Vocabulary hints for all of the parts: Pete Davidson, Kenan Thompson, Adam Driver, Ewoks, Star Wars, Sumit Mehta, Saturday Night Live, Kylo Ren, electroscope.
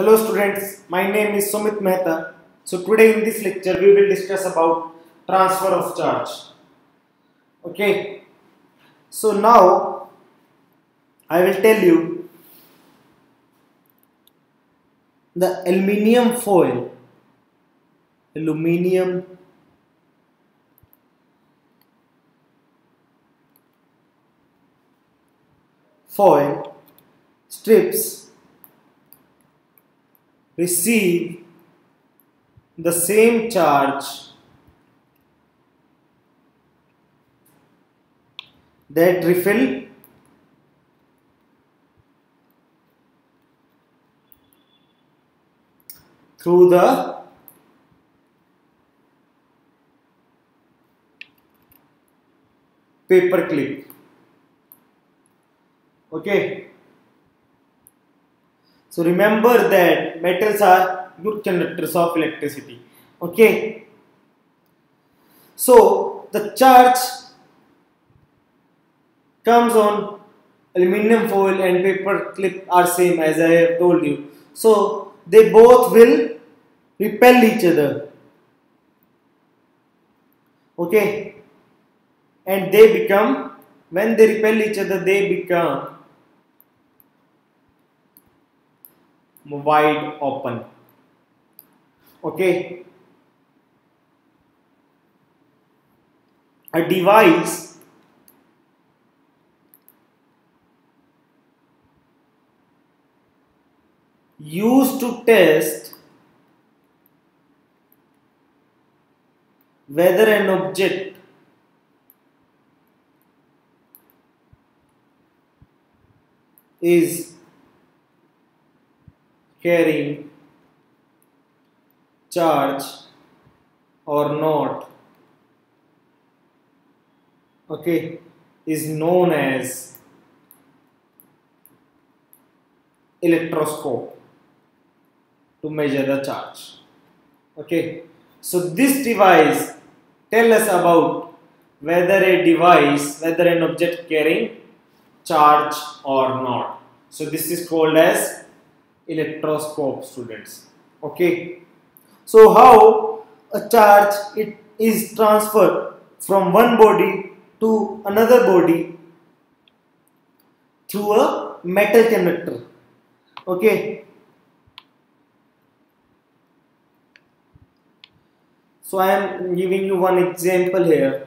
Hello students, my name is Sumit Mehta. So today in this lecture we will discuss about transfer of charge. Okay. So now I will tell you the aluminium foil strips receive the same charge that refill through the paper clip. Okay. So remember that metals are good conductors of electricity. Okay. So the charge comes on aluminum foil and paper clip are same, as I have told you. So they both will repel each other. Okay. And they become, when they repel each other, they become wide open. Okay. A device used to test whether an object is carrying charge or not, okay, is known as electroscope to measure the charge. Okay, so this device tell us about whether an object carrying charge or not. So this is called as electroscope, students. Okay. So how a charge is transferred from one body to another body through a metal conductor. Okay. So I am giving you one example here.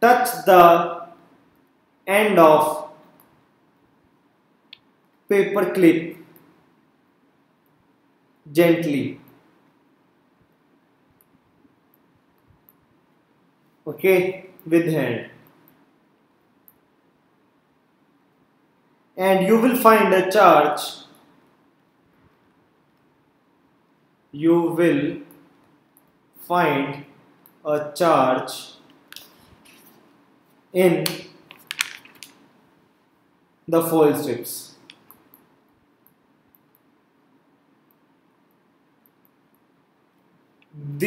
Touch the end of paper clip gently. Okay, with hand, and you will find a charge. In the foil strips. Through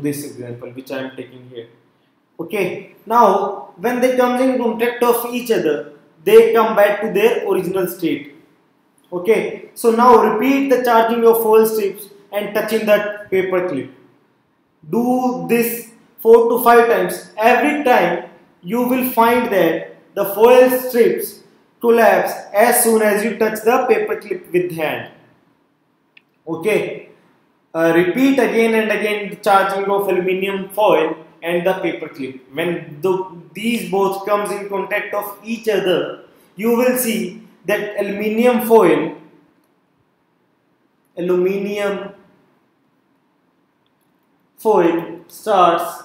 this example which I am taking here. Okay, now when they come in contact of each other, they come back to their original state. Okay, so now repeat the charging of foil strips and touching that paper clip. Do this 4 to 5 times. Every time you will find that the foil strips collapse as soon as you touch the paper clip with hand. Okay. Repeat again and again the charging of aluminium foil and the paper clip. When these both comes in contact of each other, you will see that aluminium foil starts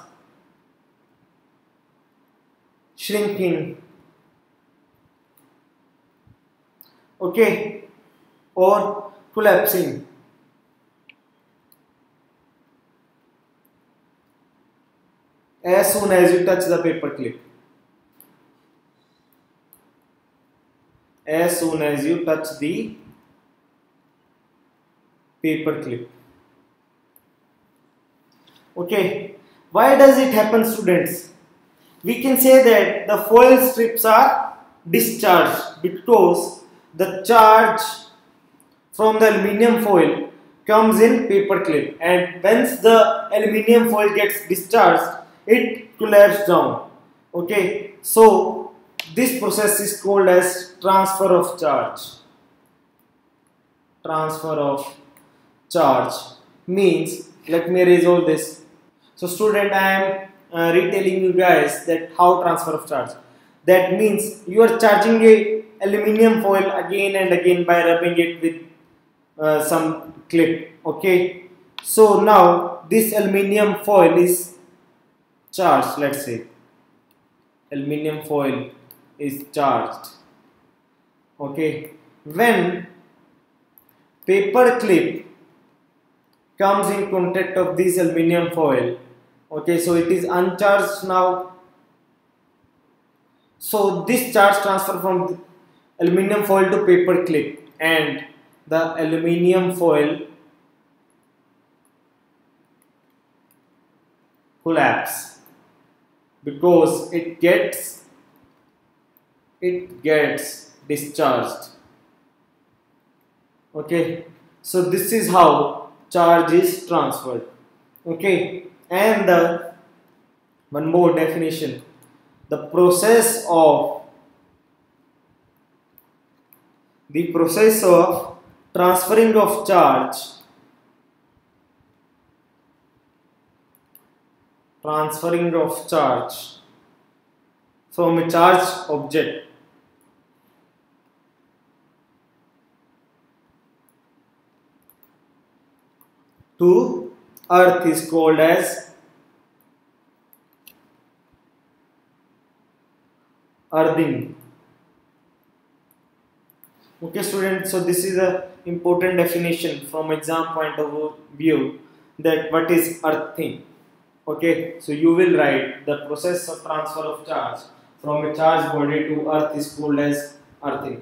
shrinking. Okay, or collapsing. As soon as you touch the paper clip. As soon as you touch the paper clip. Okay. Why does it happen, students? We can say that the foil strips are discharged because the charge from the aluminium foil comes in paper clip, and once the aluminium foil gets discharged, it collapses down. Okay, so this process is called as transfer of charge. Transfer of charge means, let me erase all this. So student, I am retelling you guys that how transfer of charge. That means you are charging a aluminium foil again and again by rubbing it with some clip. Okay, so now this aluminium foil is charged. Let's say aluminium foil is charged. Okay, when paper clip comes in contact of this aluminium foil, okay, so it is uncharged now. So this charge transfer from aluminium foil to paper clip, and the aluminium foil collapse because it gets discharged. Okay, so this is how charge is transferred. Okay, and one more definition: the process of transferring of charge, from a charged object to earth is called as earthing. Okay students, so this is an important definition from exam point of view, that what is earthing. Okay, so you will write the process of transfer of charge from a charged body to earth is called as earthing.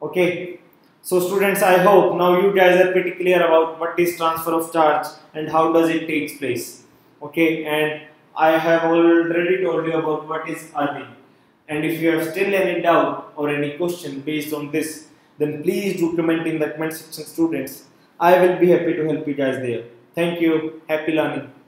Okay, so students, I hope now you guys are pretty clear about what is transfer of charge and how does it takes place. Okay, and I have already told you about what is earthing. And if you have still any doubt or any question based on this, then please do comment in the comment section students. I will be happy to help you guys there. Thank you. Happy learning.